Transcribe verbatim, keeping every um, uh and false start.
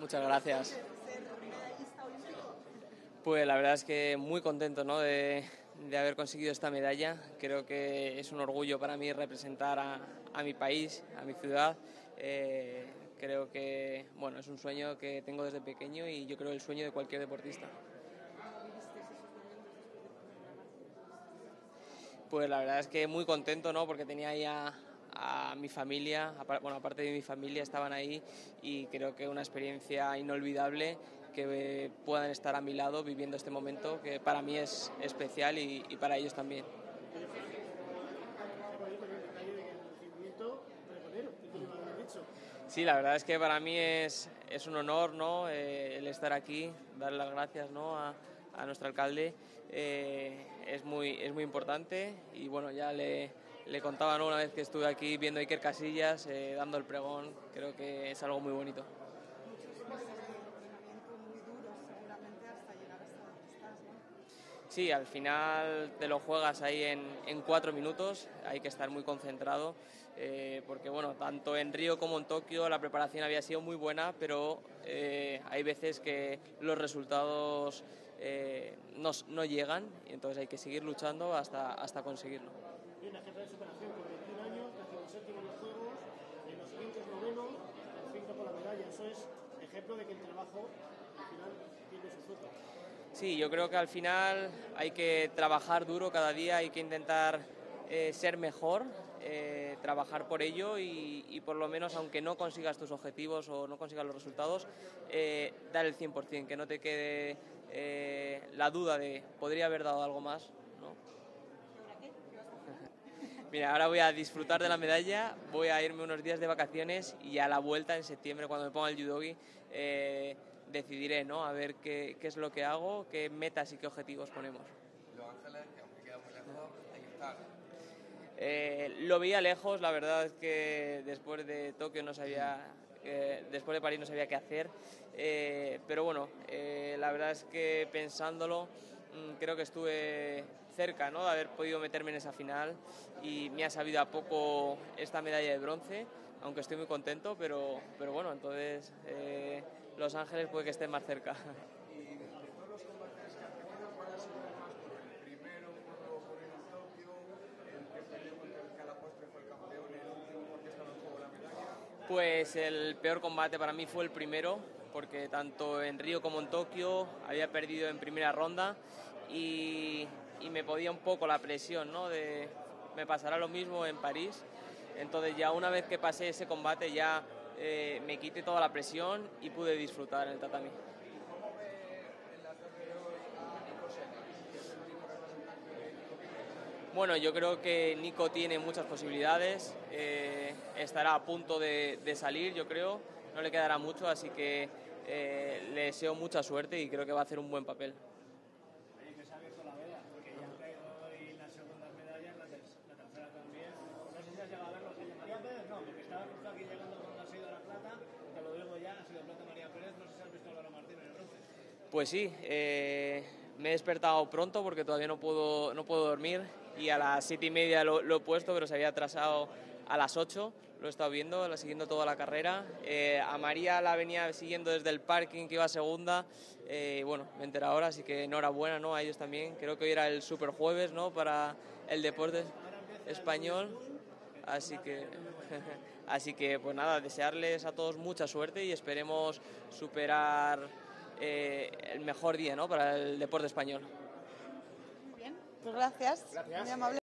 Muchas gracias. ¿Ser medallista olímpico? Pues la verdad es que muy contento, ¿no? de, de haber conseguido esta medalla. Creo que es un orgullo para mí representar a, a mi país, a mi ciudad. Eh, creo que bueno, es un sueño que tengo desde pequeño y yo creo el sueño de cualquier deportista. Pues la verdad es que muy contento, ¿no? Porque tenía ahí a, a mi familia, a, bueno, aparte de mi familia estaban ahí y creo que una experiencia inolvidable que puedan estar a mi lado viviendo este momento que para mí es especial y, y para ellos también. Sí, la verdad es que para mí es, es un honor, ¿no? Eh, el estar aquí, dar las gracias, ¿no? a, a nuestro alcalde. Eh, es, muy, es muy importante y bueno, ya le, le contaba, ¿no? Una vez que estuve aquí viendo a Iker Casillas, eh, dando el pregón, creo que es algo muy bonito. Sí, al final te lo juegas ahí en, en cuatro minutos, hay que estar muy concentrado, eh, porque bueno, tanto en Río como en Tokio la preparación había sido muy buena, pero eh, hay veces que los resultados eh, no, no llegan, y entonces hay que seguir luchando hasta, hasta conseguirlo. Bien, agenda de superación con veintiún años, decimoséptimo en los Juegos, en los siguientes novenos, el cinco con la medalla, eso es ejemplo de que el trabajo al final tiene sus frutos. Sí, yo creo que al final hay que trabajar duro cada día, hay que intentar eh, ser mejor, eh, trabajar por ello y, y por lo menos, aunque no consigas tus objetivos o no consigas los resultados, eh, dar el cien por cien, que no te quede eh, la duda de podría haber dado algo más, ¿no? Mira, ahora voy a disfrutar de la medalla, voy a irme unos días de vacaciones y a la vuelta en septiembre, cuando me ponga el judogi, eh, decidiré, ¿no? A ver qué, qué es lo que hago, qué metas y qué objetivos ponemos. Los Ángeles, que aunque queda muy lejos, hay que estar. Eh, lo veía lejos, la verdad es que después de Tokio no sabía, eh, después de París no sabía qué hacer, eh, pero bueno, eh, la verdad es que pensándolo, creo que estuve cerca, ¿no? De haber podido meterme en esa final y me ha sabido a poco esta medalla de bronce, aunque estoy muy contento, pero, pero bueno, entonces... Eh, Los Ángeles puede que estén más cerca. ¿Y de todos los combates que has tenido, cuál ha sido más duro? ¿El primero cuando ocurrió en Tokio? ¿El que perdió contra el que a la postre fue el campeón? ¿El último porque estaba en juego la medalla? Pues el peor combate para mí fue el primero, porque tanto en Río como en Tokio había perdido en primera ronda y, y me podía un poco la presión, ¿no? De me pasará lo mismo en París. Entonces ya una vez que pasé ese combate ya... Eh, me quité toda la presión y pude disfrutar en el tatami. ¿Cómo ve el anterior a Nico? Bueno, yo creo que Nico tiene muchas posibilidades, eh, estará a punto de, de salir, yo creo, no le quedará mucho, así que eh, le deseo mucha suerte y creo que va a hacer un buen papel. Oye, que sabes con la vela, porque ya trae hoy las segundas medallas, la, ter la tercera también. No sé si has llegado a verlos de María Pérez, no, porque estaba justo aquí llegando cuando ha sido la plata, te lo digo ya, ha sido plata María Pérez, no sé si has visto a Valo Martín en el bronce. Pues sí, eh, me he despertado pronto porque todavía no puedo, no puedo dormir y a las siete y media lo, lo he puesto, pero se había atrasado a las ocho, lo he estado viendo, lo he siguiendo toda la carrera. Eh, a María la venía siguiendo desde el parking que iba a segunda, eh, bueno, me enteré ahora, así que enhorabuena, ¿no? A ellos también, creo que hoy era el super jueves, ¿no? Para el deporte español, así que... Así que, pues nada, desearles a todos mucha suerte y esperemos superar eh, el mejor día, ¿no? Para el deporte español. Muy bien, pues gracias. Gracias. Muy amable.